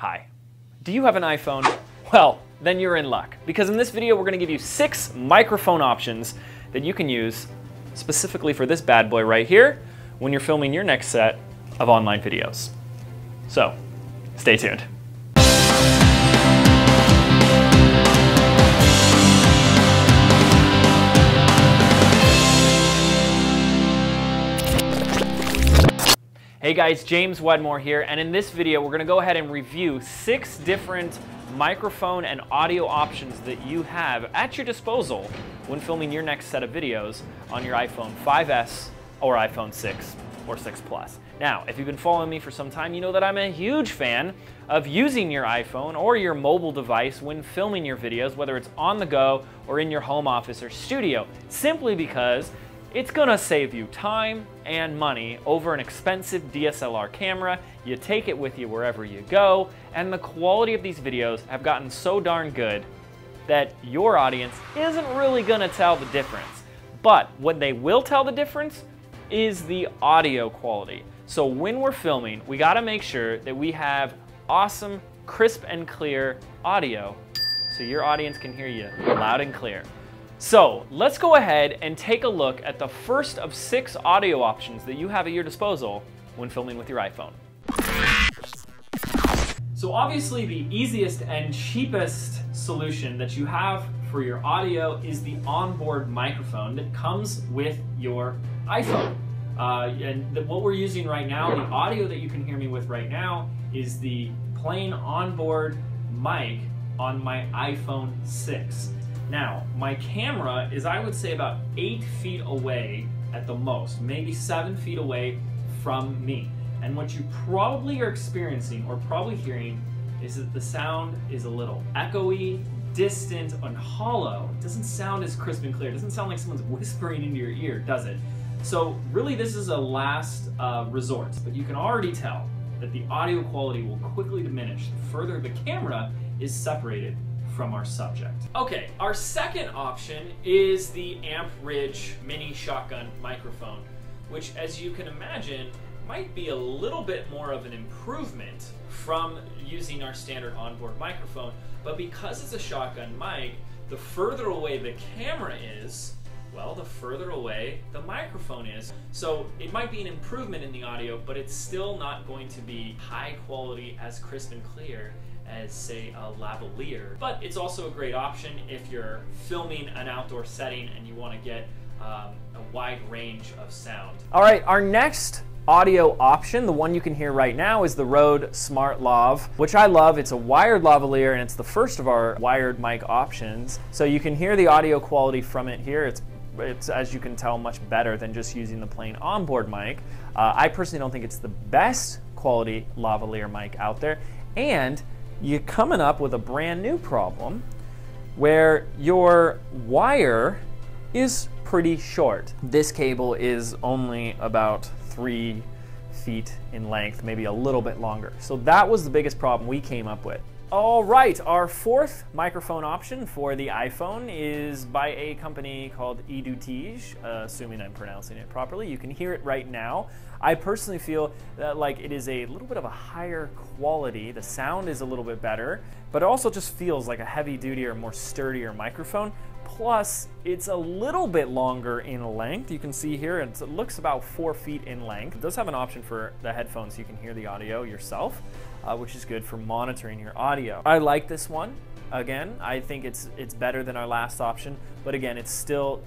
Hi. Do you have an iPhone? Well, then you're in luck, because in this video we're going to give you 6 microphone options that you can use specifically for this bad boy right here when you're filming your next set of online videos. So, stay tuned. Hey guys, James Wedmore here, and in this video we're going to go ahead and review 6 different microphone and audio options that you have at your disposal when filming your next set of videos on your iPhone 5S or iPhone 6 or 6 Plus. Now, if you've been following me for some time, you know that I'm a huge fan of using your iPhone or your mobile device when filming your videos, whether it's on the go or in your home office or studio, simply because it's gonna save you time and money over an expensive DSLR camera. You take it with you wherever you go, and the quality of these videos have gotten so darn good that your audience isn't really gonna tell the difference. But what they will tell the difference is the audio quality. So when we're filming, we gotta make sure that we have awesome, crisp and clear audio so your audience can hear you loud and clear. So let's go ahead and take a look at the first of 6 audio options that you have at your disposal when filming with your iPhone. So obviously the easiest and cheapest solution that you have for your audio is the onboard microphone that comes with your iPhone. And what we're using right now, the audio that you can hear me with right now, is the plain onboard mic on my iPhone 6. Now, my camera is, I would say, about 8 feet away at the most, maybe 7 feet away from me. And what you probably are experiencing or probably hearing is that the sound is a little echoey, distant, and hollow. It doesn't sound as crisp and clear. It doesn't sound like someone's whispering into your ear, does it? So really this is a last resort, but you can already tell that the audio quality will quickly diminish the further the camera is separated from our subject. Okay, our second option is the Ampridge mini shotgun microphone, which, as you can imagine, might be a little bit more of an improvement from using our standard onboard microphone, but because it's a shotgun mic, the further away the camera is, well, the further away the microphone is. So it might be an improvement in the audio, but it's still not going to be high quality, as crisp and clear as, say, a lavalier. But it's also a great option if you're filming an outdoor setting and you want to get a wide range of sound. All right, our next audio option, the one you can hear right now, is the Rode SmartLav, which I love. It's a wired lavalier, and it's the first of our wired mic options. So you can hear the audio quality from it here. It's, as you can tell, much better than just using the plain onboard mic. I personally don't think it's the best quality lavalier mic out there, and you're coming up with a brand new problem where your wire is pretty short. This cable is only about 3 feet in length, maybe a little bit longer. So that was the biggest problem we came up with. All right, our fourth microphone option for the iPhone is by a company called Edutige, assuming I'm pronouncing it properly. You can hear it right now. I personally feel that it is a little bit of a higher quality. The sound is a little bit better, but it also just feels like a heavy duty or more sturdier microphone. Plus, it's a little bit longer in length. You can see here, it looks about 4 feet in length. It does have an option for the headphones, so you can hear the audio yourself, which is good for monitoring your audio. I like this one. Again, I think it's better than our last option, but again, it's still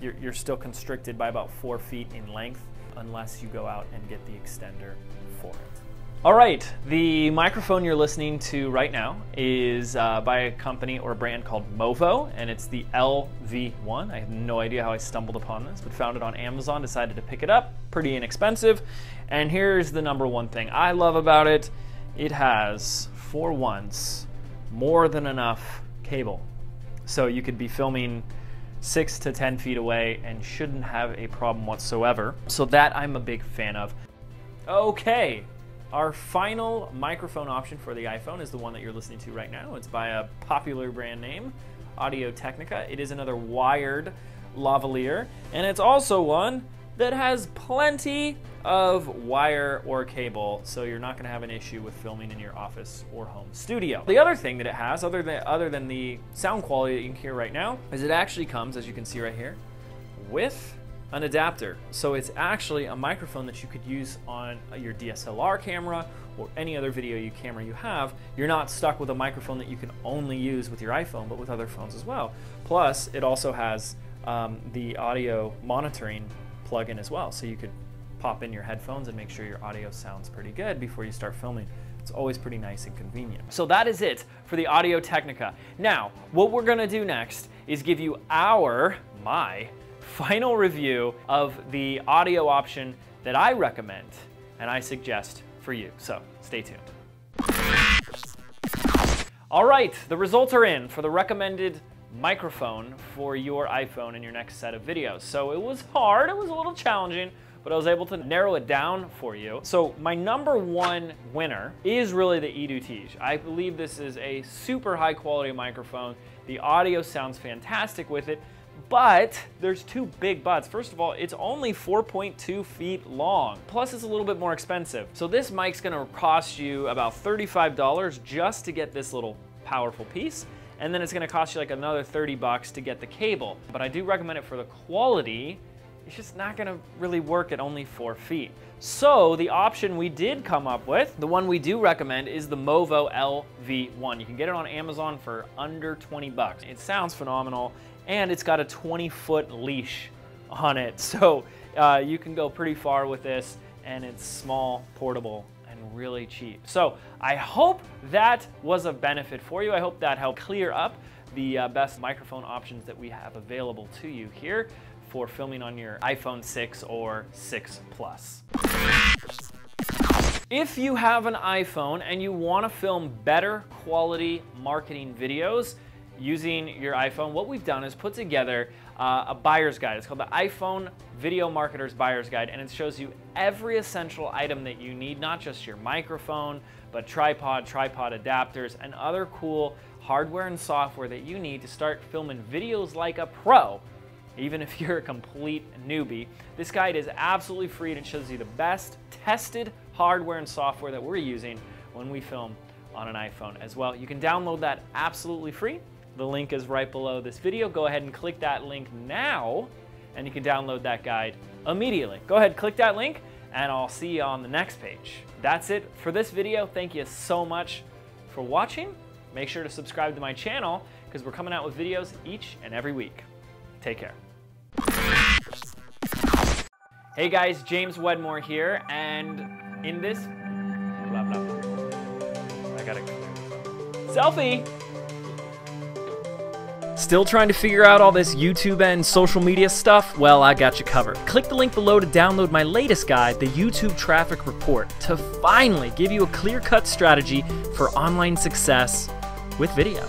you're still constricted by about 4 feet in length unless you go out and get the extender for it. All right, the microphone you're listening to right now is by a company or a brand called Movo, and it's the LV1. I have no idea how I stumbled upon this, but found it on Amazon, decided to pick it up, pretty inexpensive. And here's the number one thing I love about it. It has, for once, more than enough cable. So you could be filming 6 to 10 feet away and shouldn't have a problem whatsoever. So that I'm a big fan of. Okay. Our final microphone option for the iPhone is the one that you're listening to right now. It's by a popular brand name, Audio Technica. It is another wired lavalier, and it's also one that has plenty of wire or cable, so you're not gonna have an issue with filming in your office or home studio. The other thing that it has, other than the sound quality that you can hear right now, is it actually comes, as you can see right here, with an adapter. So it's actually a microphone that you could use on your DSLR camera or any other camera you have. You're not stuck with a microphone that you can only use with your iPhone, but with other phones as well. Plus, it also has the audio monitoring plug-in as well, so you could pop in your headphones and make sure your audio sounds pretty good before you start filming. It's always pretty nice and convenient. So that is it for the Audio Technica. Now, what we're gonna do next is give you my final review of the audio option that I recommend and I suggest for you. So stay tuned. All right, the results are in for the recommended microphone for your iPhone in your next set of videos. So it was hard, it was a little challenging, but I was able to narrow it down for you. So my #1 winner is really the Edutige. I believe this is a super high quality microphone. The audio sounds fantastic with it, but there's two big buts. First of all, it's only 4.2 feet long, plus it's a little bit more expensive. So this mic's gonna cost you about $35 just to get this little powerful piece. And then it's gonna cost you like another 30 bucks to get the cable. But I do recommend it for the quality. It's just not gonna really work at only 4 feet. So the option we did come up with, the one we do recommend, is the Movo LV1. You can get it on Amazon for under 20 bucks. It sounds phenomenal, and it's got a 20-foot leash on it. So you can go pretty far with this, and it's small, portable, and really cheap. So I hope that was of benefit for you. I hope that helped clear up the best microphone options that we have available to you here for filming on your iPhone 6 or 6 Plus. If you have an iPhone and you want to film better quality marketing videos using your iPhone, what we've done is put together a buyer's guide. It's called the iPhone Video Marketer's Buyer's Guide, and it shows you every essential item that you need, not just your microphone, but tripod, tripod adapters, and other cool hardware and software that you need to start filming videos like a pro, even if you're a complete newbie. This guide is absolutely free, and it shows you the best tested hardware and software that we're using when we film on an iPhone as well. You can download that absolutely free. The link is right below this video. Go ahead and click that link now, and you can download that guide immediately. Go ahead, click that link, and I'll see you on the next page. That's it for this video. Thank you so much for watching. Make sure to subscribe to my channel, because we're coming out with videos each and every week. Take care. Hey guys, James Wedmore here, and in this, blah, blah, blah. I gotta clear this up. Selfie! Still trying to figure out all this YouTube and social media stuff? Well, I got you covered. Click the link below to download my latest guide, the YouTube Traffic Report, to finally give you a clear-cut strategy for online success with video.